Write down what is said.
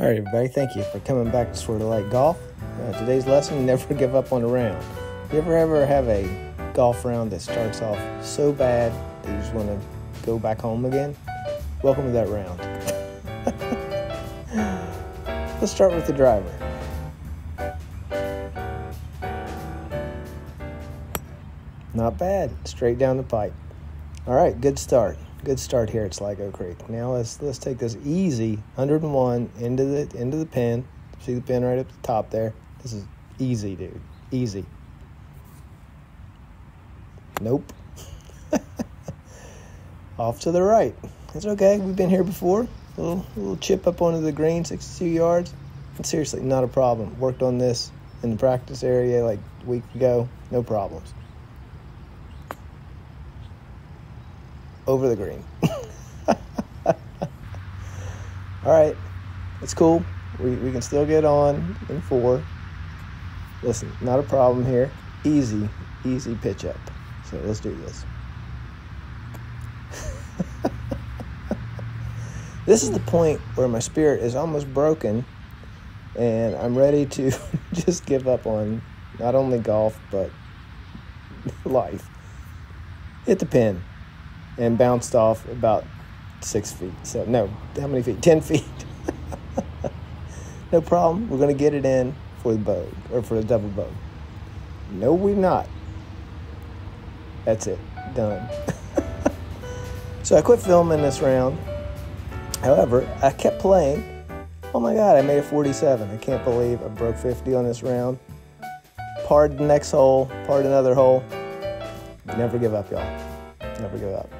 All right, everybody, thank you for coming back to Sorta Like Golf. Today's lesson, never give up on a round. You ever have a golf round that starts off so bad that you just want to go back home again? Welcome to that round. Let's start with the driver. Not bad, straight down the pipe. All right, good start. Good start here at Sligo Creek. Now let's take this easy 101 into the pin. See the pin right up the top there? This is easy, dude. Easy. Nope. Off to the right. It's okay. We've been here before. A little chip up onto the green, 62 yards. And seriously, not a problem. Worked on this in the practice area like a week ago. No problems. Over the green. All right, it's cool. We can still get on in four. Listen, not a problem here. Easy, easy pitch up. So let's do this. This is the point where my spirit is almost broken and I'm ready to just give up on not only golf, but life. Hit the pin. And bounced off about 6 feet. So, no, how many feet? 10 feet. No problem. We're going to get it in for the bow, or for the double bow. No, we're not. That's it. Done. So I quit filming this round. However, I kept playing. Oh, my God, I made a 47. I can't believe I broke 50 on this round. Parred the next hole. Parred another hole. Never give up, y'all. Never give up.